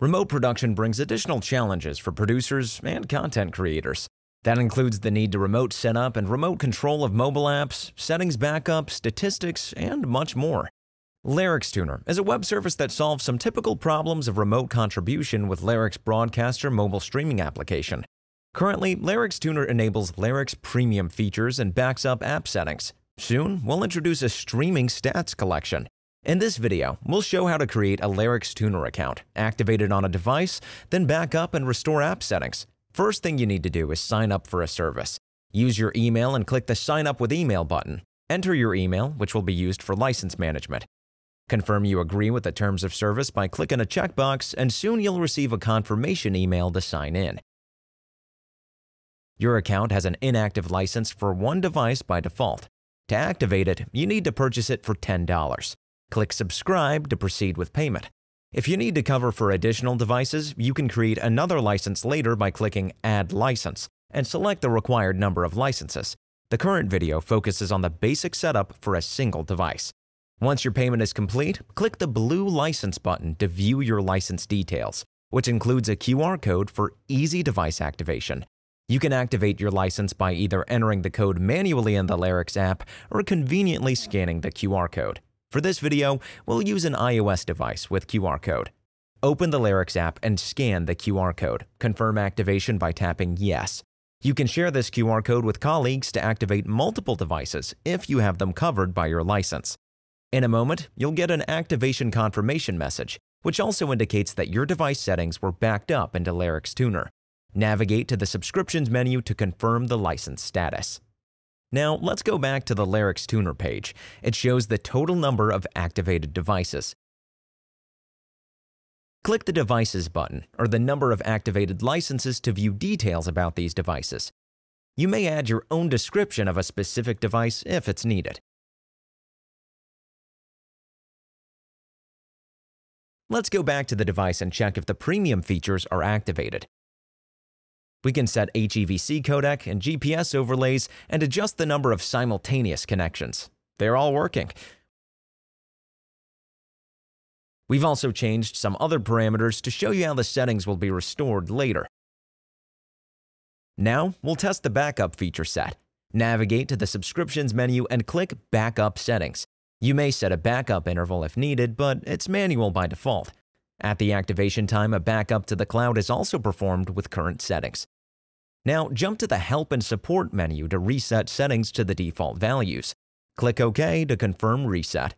remote production brings additional challenges for producers and content creators. That includes the need to remote setup and remote control of mobile apps, settings backup, statistics, and much more. Larix Tuner is a web service that solves some typical problems of remote contribution with Larix Broadcaster mobile streaming application. Currently, Larix Tuner enables Larix Premium features and backs up app settings. Soon, we'll introduce a streaming stats collection. In this video, we'll show how to create a Larix Tuner account, activate it on a device, then back up and restore app settings. First thing you need to do is sign up for a service. Use your email and click the Sign Up with Email button. Enter your email, which will be used for license management. Confirm you agree with the terms of service by clicking a checkbox, and soon you'll receive a confirmation email to sign in. Your account has an inactive license for one device by default. To activate it, you need to purchase it for $10. Click Subscribe to proceed with payment. If you need to cover for additional devices, you can create another license later by clicking Add License and select the required number of licenses. The current video focuses on the basic setup for a single device. Once your payment is complete, click the blue license button to view your license details, which includes a QR code for easy device activation. You can activate your license by either entering the code manually in the Larix app or conveniently scanning the QR code. For this video, we'll use an iOS device with QR code. Open the Larix app and scan the QR code. Confirm activation by tapping Yes. You can share this QR code with colleagues to activate multiple devices if you have them covered by your license. In a moment, you'll get an activation confirmation message, which also indicates that your device settings were backed up into Larix Tuner. Navigate to the Subscriptions menu to confirm the license status. Now, let's go back to the Larix Tuner page. It shows the total number of activated devices. Click the Devices button, or the number of activated licenses, to view details about these devices. You may add your own description of a specific device if it's needed. Let's go back to the device and check if the premium features are activated. We can set HEVC codec and GPS overlays and adjust the number of simultaneous connections. They're all working. We've also changed some other parameters to show you how the settings will be restored later. Now, we'll test the backup feature set. Navigate to the Subscriptions menu and click Backup Settings. You may set a backup interval if needed, but it's manual by default. At the activation time, a backup to the cloud is also performed with current settings. Now, jump to the Help and Support menu to reset settings to the default values. Click OK to confirm reset.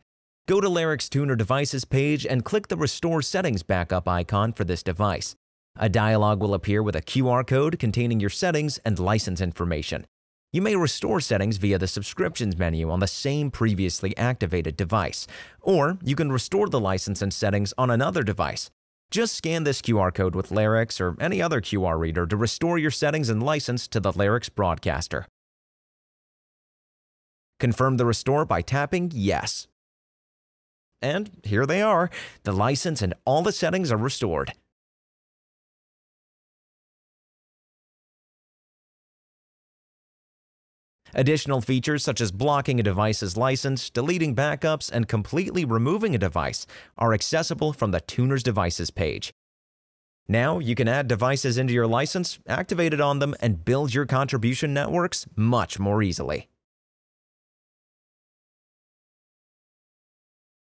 Go to Larix Tuner Devices page and click the Restore Settings Backup icon for this device. A dialog will appear with a QR code containing your settings and license information. You may restore settings via the Subscriptions menu on the same previously activated device, or you can restore the license and settings on another device. Just scan this QR code with Larix or any other QR reader to restore your settings and license to the Larix Broadcaster. Confirm the restore by tapping Yes. And here they are. The license and all the settings are restored. Additional features such as blocking a device's license, deleting backups, and completely removing a device are accessible from the Tuner's Devices page. Now you can add devices into your license, activate it on them, and build your contribution networks much more easily.